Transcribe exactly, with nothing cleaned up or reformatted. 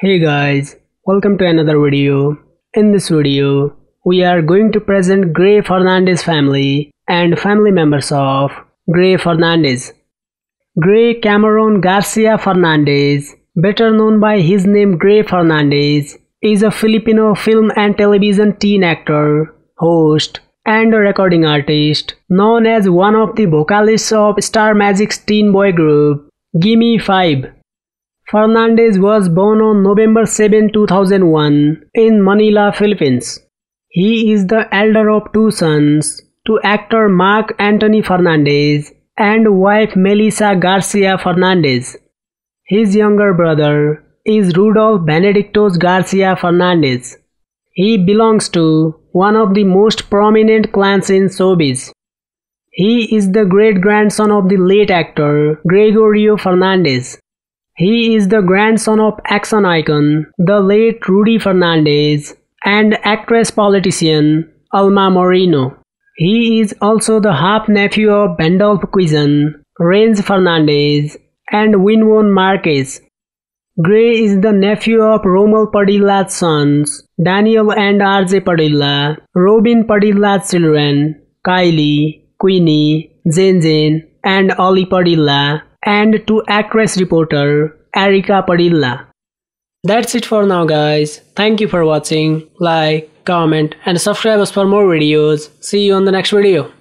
Hey guys, welcome to another video. In this video, we are going to present Gray Fernandez family and family members of Gray Fernandez. Gray Cameron Garcia Fernandez, better known by his name Gray Fernandez, is a Filipino film and television teen actor, host, and a recording artist, known as one of the vocalists of Star Magic's teen boy group, Gimme Five. Fernandez was born on November seventh two thousand one in Manila, Philippines. He is the elder of two sons to actor Mark Anthony Fernandez and wife Melissa Garcia Fernandez. His younger brother is Rudolf Venedictos Garcia Fernandez. He belongs to one of the most prominent clans in showbiz. He is the great-grandson of the late actor Gregorio Fernandez. He is the grandson of action icon, the late Rudy Fernandez, and actress-politician Alma Moreno. He is also the half-nephew of Bandolph Quisen, Renz Fernandez, and Winwon Marquez. Gray is the nephew of Romel Padilla's sons, Daniel and R J Padilla, Robin Padilla's children, Kylie, Queenie, Zen Zen, and Oli Padilla, and to actress reporter Erika Padilla. That's it for now guys. Thank you for watching. Like, comment and subscribe us for more videos. See you on the next video.